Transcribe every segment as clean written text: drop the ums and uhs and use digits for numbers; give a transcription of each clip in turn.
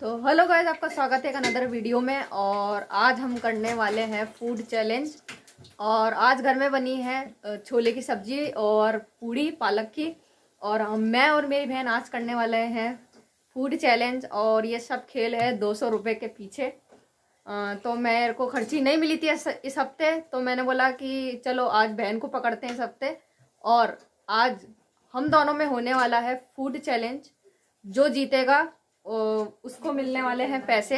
तो hello guys, आपका स्वागत है एक अनदर वीडियो में। और आज हम करने वाले हैं फूड चैलेंज। और आज घर में बनी है छोले की सब्जी और पूरी पालक की। और मैं और मेरी बहन आज करने वाले हैं फूड चैलेंज। और ये सब खेल है 200 रुपये के पीछे। तो मेरे को खर्ची नहीं मिली थी इस हफ्ते, तो मैंने बोला कि चलो आज बहन को पकड़ते हैं इस हफ्ते। और आज हम दोनों में होने वाला है फूड चैलेंज। जो जीतेगा उसको मिलने वाले हैं पैसे।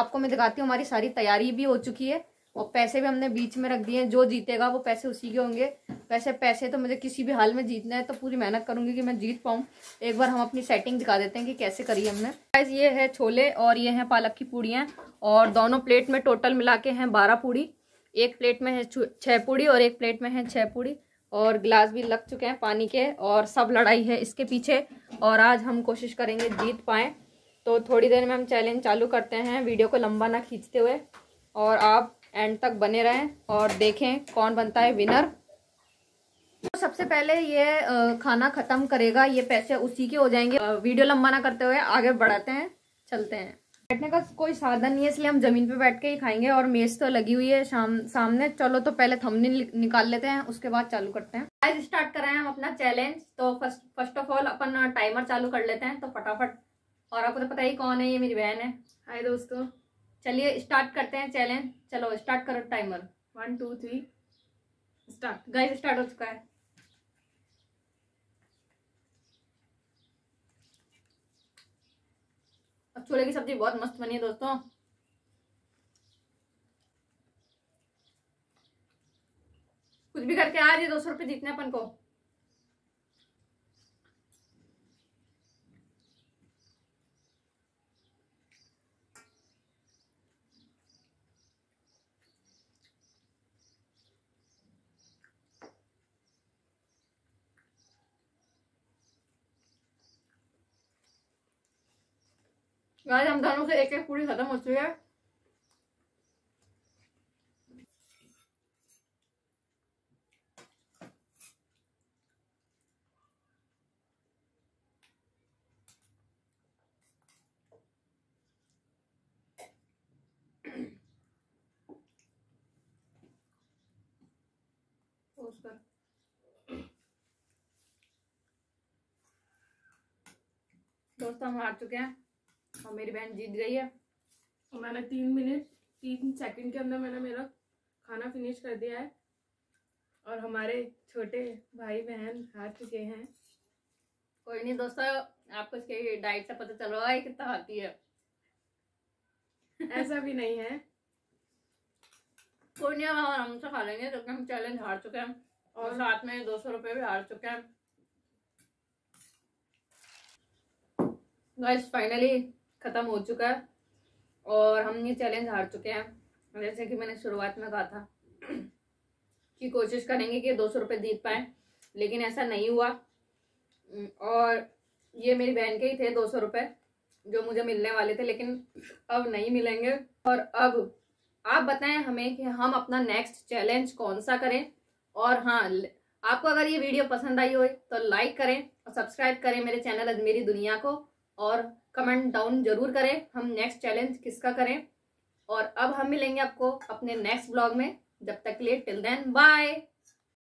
आपको मैं दिखाती हूँ, हमारी सारी तैयारी भी हो चुकी है और पैसे भी हमने बीच में रख दिए हैं। जो जीतेगा वो पैसे उसी के होंगे। वैसे पैसे तो मुझे किसी भी हाल में जीतना है, तो पूरी मेहनत करूँगी कि मैं जीत पाऊँ। एक बार हम अपनी सेटिंग दिखा देते हैं कि कैसे करी हमने। गाइस, ये है छोले और ये हैं पालक की पूड़ियाँ। और दोनों प्लेट में टोटल मिला के हैं 12 पूड़ी। एक प्लेट में है 6 पूड़ी और एक प्लेट में है 6 पूड़ी। और गिलास भी लग चुके हैं पानी के। और सब लड़ाई है इसके पीछे। और आज हम कोशिश करेंगे जीत पाएँ। तो थोड़ी देर में हम चैलेंज चालू करते हैं, वीडियो को लंबा ना खींचते हुए। और आप एंड तक बने रहें और देखें कौन बनता है विनर। तो सबसे पहले ये खाना ख़त्म करेगा, ये पैसे उसी के हो जाएंगे। वीडियो लंबा ना करते हुए आगे बढ़ाते हैं, चलते हैं। बैठने का कोई साधन नहीं है, इसलिए हम ज़मीन पे बैठ के ही खाएंगे। और मेज़ तो लगी हुई है सामने। चलो तो पहले थंबनेल निकाल लेते हैं, उसके बाद चालू करते हैं। आज स्टार्ट कर रहे हैं हम अपना चैलेंज। तो फर्स्ट ऑफ ऑल अपन टाइमर चालू कर लेते हैं, तो फटाफट। और आपको तो पता ही कौन है, ये मेरी बहन है। हाय दोस्तों, चलिए स्टार्ट करते हैं चैलेंज। चलो स्टार्ट करो टाइमर। 1 2 3 स्टार्ट। गाइस, स्टार्ट हो चुका है। छोले की सब्जी बहुत मस्त बनी है दोस्तों। कुछ भी करके आज ये 200 रुपये जीतने अपन को। गाइस, हम दोनों से एक एक पूरी खत्म हो चुकी है। दोस्तों, हम हार चुके हैं और मेरी बहन जीत गई है। और मैंने 3 सेकंड के अंदर मेरा खाना फिनिश कर दिया है। और हमारे छोटे भाई बहन हार चुके हैं। कोई नहीं दोस्तों, आपको इसके डाइट से पता चल रहा है कितना खाती है। ऐसा भी नहीं है, कोई नहीं, हम आराम से खा लेंगे क्योंकि हम चैलेंज हार चुके हैं। और साथ में 200 रुपये भी हार चुके हैं। गाइस, फाइनली ख़त्म हो चुका है और हम ये चैलेंज हार चुके हैं। जैसे कि मैंने शुरुआत में कहा था कि कोशिश करेंगे कि 200 रुपये जीत पाएँ, लेकिन ऐसा नहीं हुआ। और ये मेरी बहन के ही थे 200 रुपये जो मुझे मिलने वाले थे, लेकिन अब नहीं मिलेंगे। और अब आप बताएं हमें कि हम अपना नेक्स्ट चैलेंज कौन सा करें। और हाँ, आपको अगर ये वीडियो पसंद आई हो तो लाइक करें और सब्सक्राइब करें मेरे चैनल अजमेरी दुनिया को। और कमेंट डाउन जरूर करें हम नेक्स्ट चैलेंज किसका करें। और अब हम मिलेंगे आपको अपने नेक्स्ट ब्लॉग में। जब तक के लिए, टिल देन, बाय।